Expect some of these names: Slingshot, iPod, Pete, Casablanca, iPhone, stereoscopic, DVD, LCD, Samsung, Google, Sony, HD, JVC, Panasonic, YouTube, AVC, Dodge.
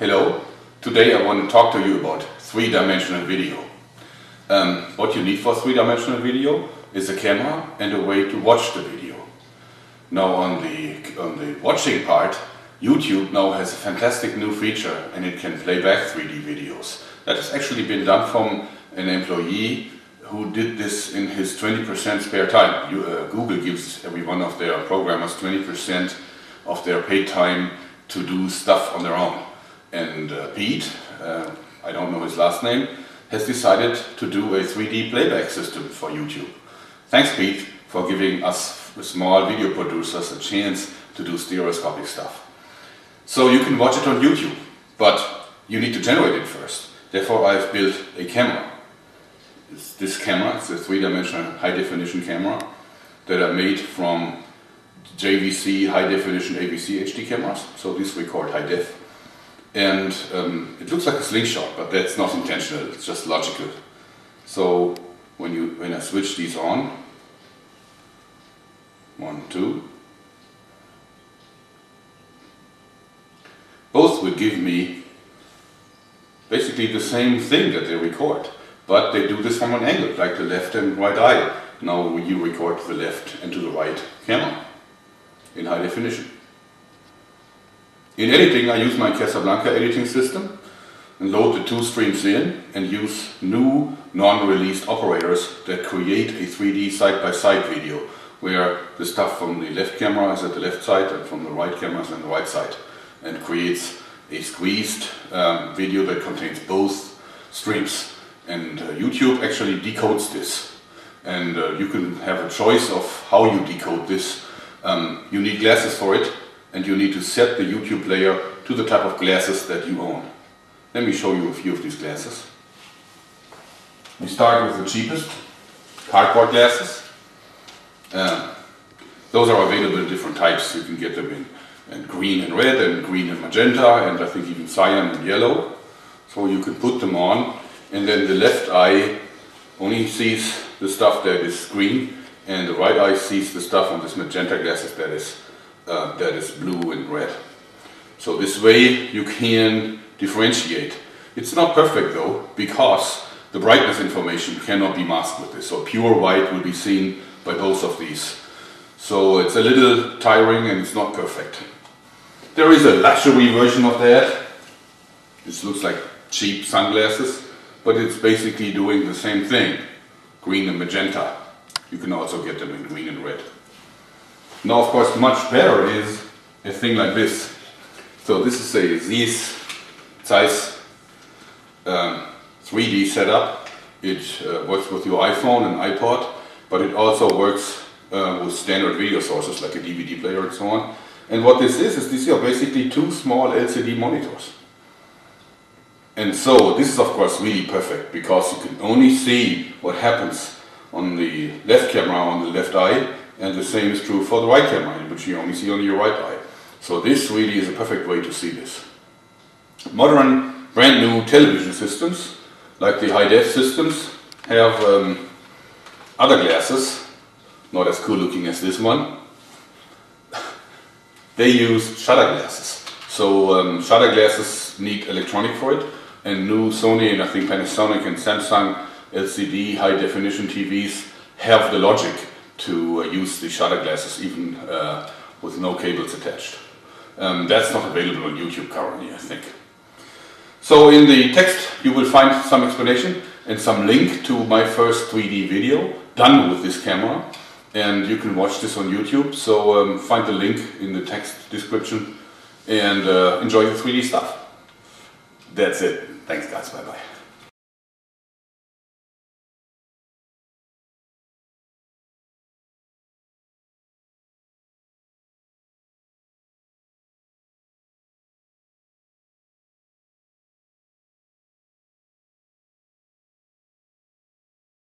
Hello, today I want to talk to you about three-dimensional video. What you need for three-dimensional video is a camera and a way to watch the video. Now on the watching part, YouTube now has a fantastic new feature and it can play back 3D videos. That has actually been done from an employee who did this in his 20% spare time. Google gives every one of their programmers 20% of their paid time to do stuff on their own. And Pete, I don't know his last name, has decided to do a 3D playback system for YouTube. Thanks, Pete, for giving us small video producers a chance to do stereoscopic stuff. So you can watch it on YouTube, but you need to generate it first. Therefore, I've built a camera. It's this camera, it's a three-dimensional high-definition camera that I made from JVC high-definition AVC HD cameras. So these record high-def. And it looks like a slingshot, but that's not intentional, it's just logical. So when I switch these on, 1, 2, both will give me basically the same thing that they record, but they do this from an angle, like the left and right eye. Now you record the left and to the right camera in high definition. In editing, I use my Casablanca editing system and load the two streams in and use new non-released operators that create a 3D side-by-side video where the stuff from the left camera is at the left side and from the right camera is on the right side, and creates a squeezed video that contains both streams. And YouTube actually decodes this, and you can have a choice of how you decode this. You need glasses for it, and you need to set the YouTube player to the type of glasses that you own. Let me show you a few of these glasses. We start with the cheapest, cardboard glasses. Those are available in different types. You can get them in green and red, and green and magenta, and I think even cyan and yellow. So you can put them on, and then the left eye only sees the stuff that is green, and the right eye sees the stuff on this magenta glasses that is blue and red. So this way you can differentiate. It's not perfect though, because the brightness information cannot be masked with this. So pure white will be seen by both of these. So it's a little tiring and it's not perfect. There is a luxury version of that. This looks like cheap sunglasses, but it's basically doing the same thing. Green and magenta. You can also get them in green and red. Now, of course, much better is a thing like this. So this is a size 3D setup. It works with your iPhone and iPod, but it also works with standard video sources like a DVD player and so on. And what this is these are basically two small LCD monitors. And so this is, of course, really perfect because you can only see what happens on the left camera, on the left eye. And the same is true for the right camera, which you only see on your right eye. So this really is a perfect way to see this. Modern, brand new television systems, like the high-def systems, have other glasses, not as cool looking as this one. They use shutter glasses. So shutter glasses need electronic for it, and new Sony and I think Panasonic and Samsung LCD high-definition TVs have the logic to use the shutter glasses even with no cables attached. That's not available on YouTube currently, I think. So in the text you will find some explanation and some link to my first 3D video done with this camera, and you can watch this on YouTube. So find the link in the text description and enjoy the 3D stuff. That's it. Thanks guys, bye bye.